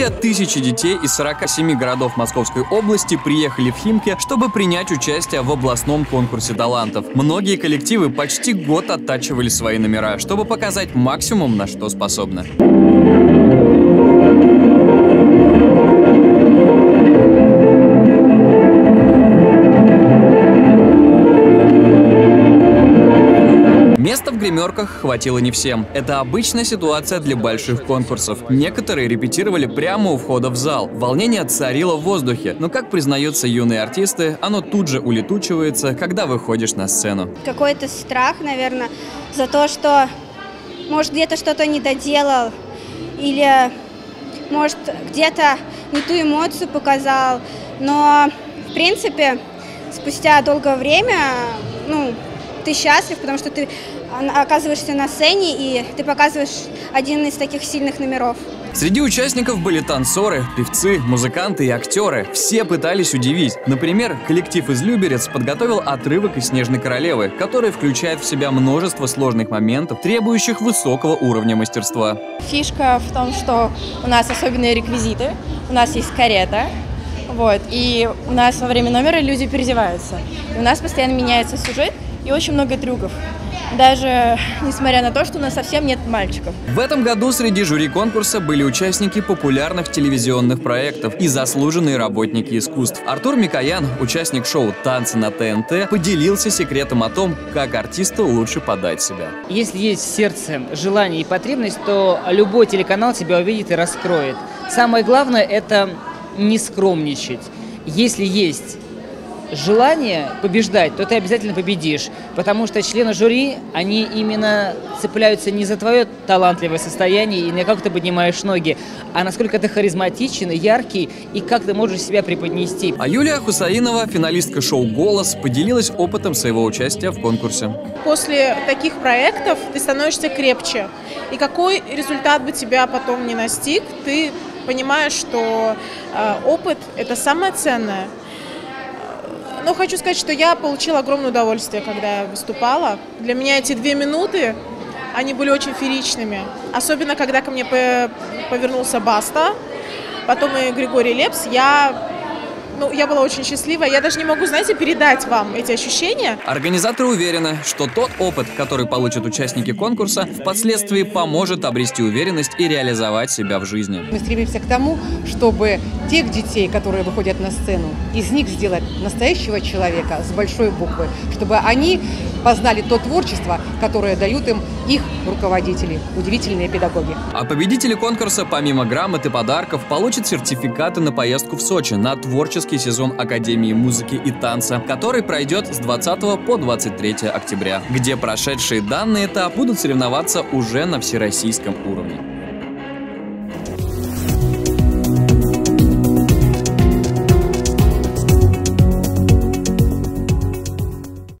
Более 1000 детей из 47 городов Московской области приехали в Химки, чтобы принять участие в областном конкурсе талантов. Многие коллективы почти год оттачивали свои номера, чтобы показать максимум, на что способны. Места в гримерках хватило не всем. Это обычная ситуация для больших конкурсов. Некоторые репетировали прямо у входа в зал. Волнение царило в воздухе, но, как признаются юные артисты, оно тут же улетучивается, когда выходишь на сцену. Какой-то страх, наверное, за то, что, может, где-то что-то не доделал, или, может, где-то не ту эмоцию показал. Но, в принципе, спустя долгое время, ты счастлив, потому что ты оказываешься на сцене, и ты показываешь один из таких сильных номеров. Среди участников были танцоры, певцы, музыканты и актеры. Все пытались удивить. Например, коллектив из Люберец подготовил отрывок из «Снежной королевы», который включает в себя множество сложных моментов, требующих высокого уровня мастерства. Фишка в том, что у нас особенные реквизиты, у нас есть карета. И у нас во время номера люди переодеваются. И у нас постоянно меняется сюжет, и очень много трюков, даже несмотря на то, что у нас совсем нет мальчиков. В этом году среди жюри конкурса были участники популярных телевизионных проектов и заслуженные работники искусств. Артур Микоян, участник шоу «Танцы на ТНТ», поделился секретом о том, как артисту лучше подать себя. Если есть в сердце желание и потребность, то любой телеканал тебя увидит и раскроет. Самое главное – это не скромничать. Если есть желание побеждать, то ты обязательно победишь, потому что члены жюри, они именно цепляются не за твое талантливое состояние и не как ты поднимаешь ноги, а насколько ты харизматичен, яркий и как ты можешь себя преподнести. А Юлия Хусаинова, финалистка шоу «Голос», поделилась опытом своего участия в конкурсе. После таких проектов ты становишься крепче, и какой результат бы тебя потом не настиг, ты понимаешь, что опыт – это самое ценное. Но хочу сказать, что я получила огромное удовольствие, когда я выступала. Для меня эти 2 минуты, они были очень фееричными. Особенно, когда ко мне повернулся Баста, потом и Григорий Лепс. Я была очень счастлива. Я даже не могу, знаете, передать вам эти ощущения. Организаторы уверены, что тот опыт, который получат участники конкурса, впоследствии поможет обрести уверенность и реализовать себя в жизни. Мы стремимся к тому, чтобы тех детей, которые выходят на сцену, из них сделать настоящего человека с большой буквы, чтобы они познали то творчество, которое дают им их руководители, удивительные педагоги. А победители конкурса, помимо грамот и подарков, получат сертификаты на поездку в Сочи на творческий сезон Академии музыки и танца, который пройдет с 20 по 23 октября, где прошедшие данный этап будут соревноваться уже на всероссийском уровне.